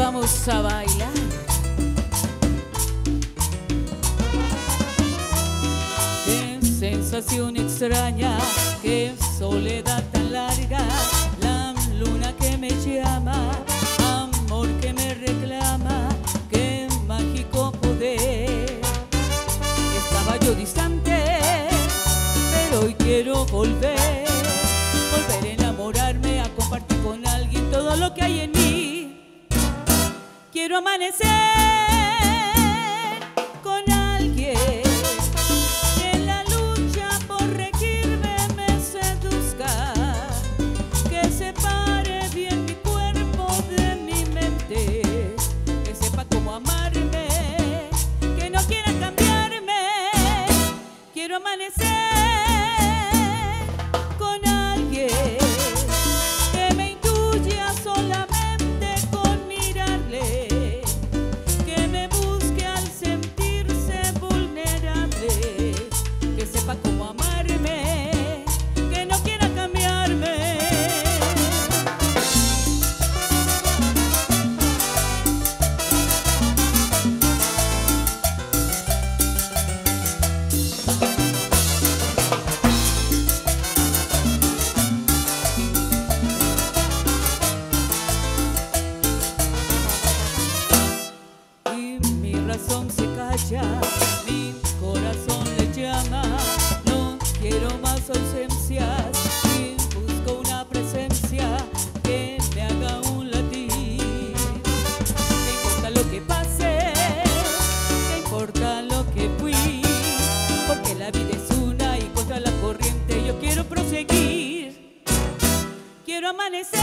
vamos a bailar. Qué sensación extraña, qué soledad tan larga, la luna que me llama, amor que me reclama, qué mágico poder. Estaba yo distante, pero hoy quiero volver, volver a enamorarme, a compartir con alguien todo lo que hay en mí. Quiero amanecer con alguien que en la lucha por regirme me seduzca, que separe bien mi cuerpo de mi mente, que sepa cómo amarme, que no quiera cambiarme. Quiero amanecer con alguien. Se calla, mi corazón le llama, no quiero más ausencias y busco una presencia que me haga un latir. No importa lo que pase, no importa lo que fui, porque la vida es una y contra la corriente yo quiero proseguir. Quiero amanecer.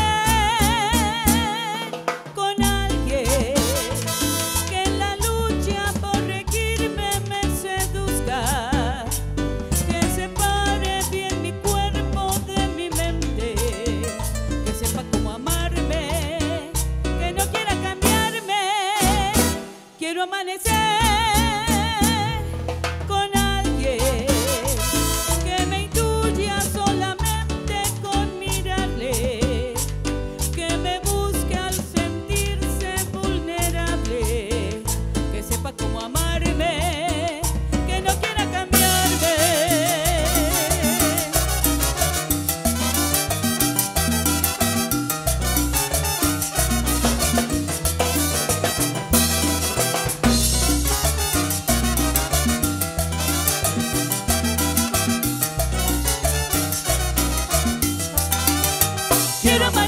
Quiero amanecer con alguien que me intuya solamente con mirarle, que me busque al sentirse vulnerable, que sepa cómo amarme, que no quiera quiero amanecer.